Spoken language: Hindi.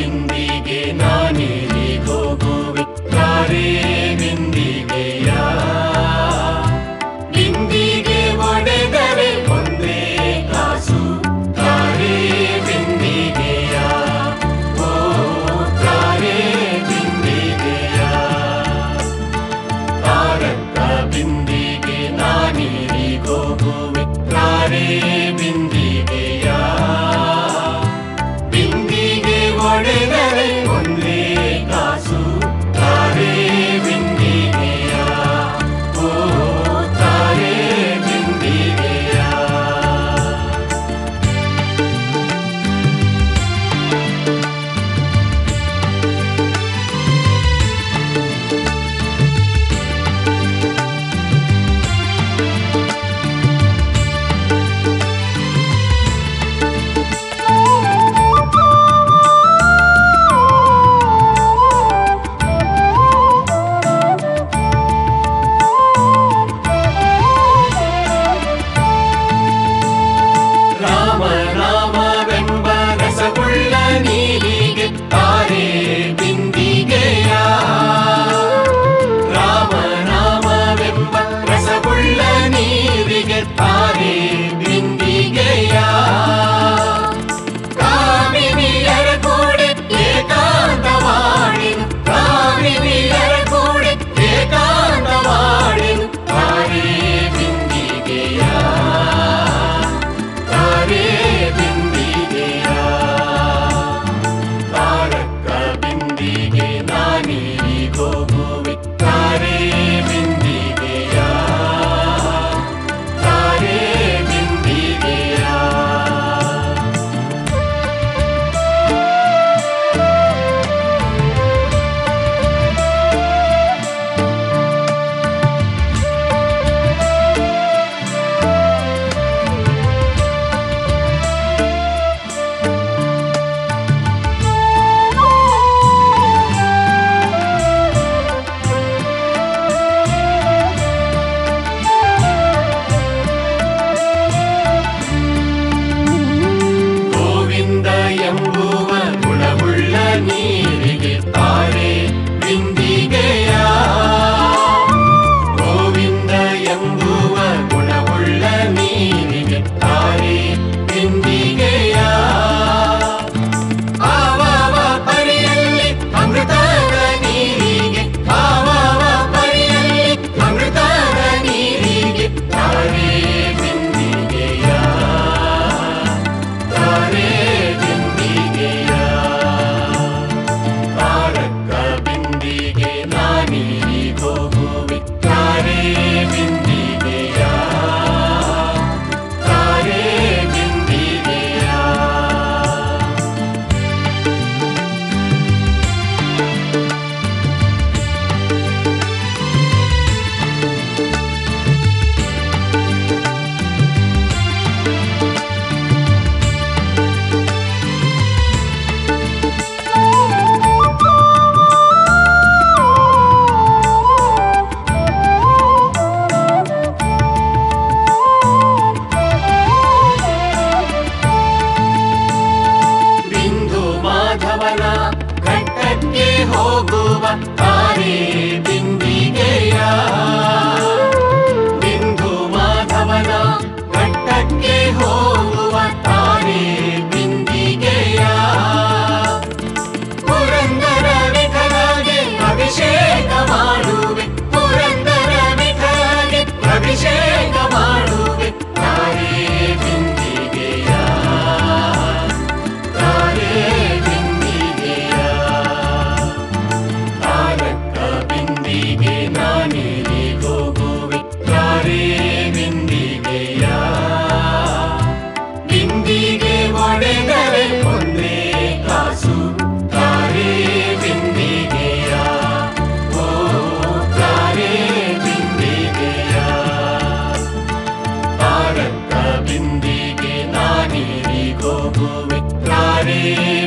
बिंदीगे नानेरी गोगोवे तारे बिंदीगे या बिंदीगे वडेदरे वंदे कासु तारे बिंदीगे या ओ तारे बिंदीगे या तारक्का बिंदीगे नानेरी गोगोवे तारे बिंदीगे या बिंदी के नानी को तारे।